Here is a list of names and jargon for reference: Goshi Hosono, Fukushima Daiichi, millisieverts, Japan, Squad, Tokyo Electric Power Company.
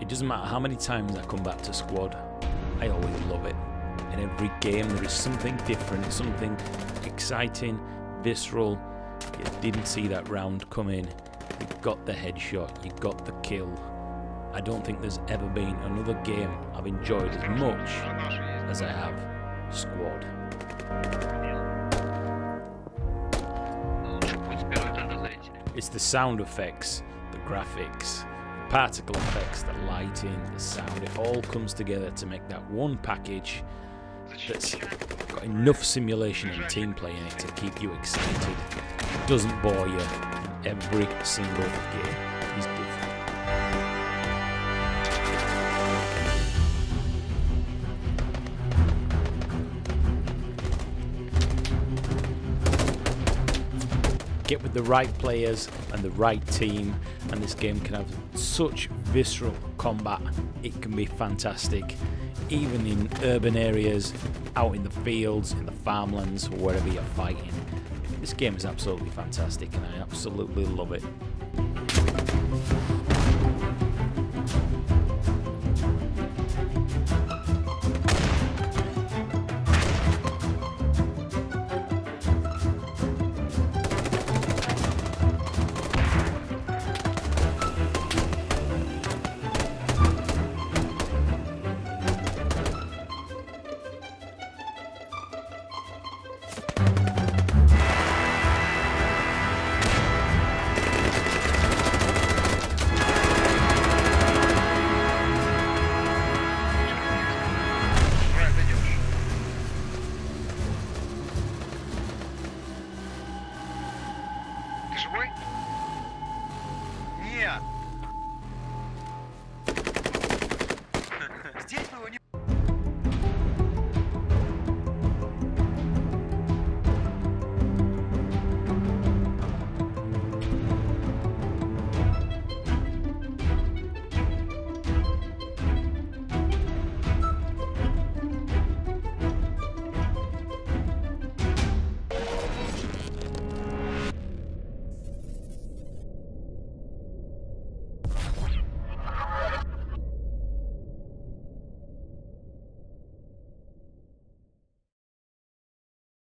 It doesn't matter how many times I come back to Squad, I always love it. In every game there is something different, something exciting, visceral. You didn't see that round come in, you got the headshot, you got the kill. I don't think there's ever been another game I've enjoyed as much as I have Squad. It's the sound effects, the graphics, the particle effects, the lighting, the sound. It all comes together to make that one package that's got enough simulation and team play in it to keep you excited. It doesn't bore you. Every single game is different. Get with the right players and the right team, and this game can have such visceral combat. It can be fantastic, even in urban areas, out in the fields, in the farmlands, wherever you're fighting. This game is absolutely fantastic and I absolutely love it.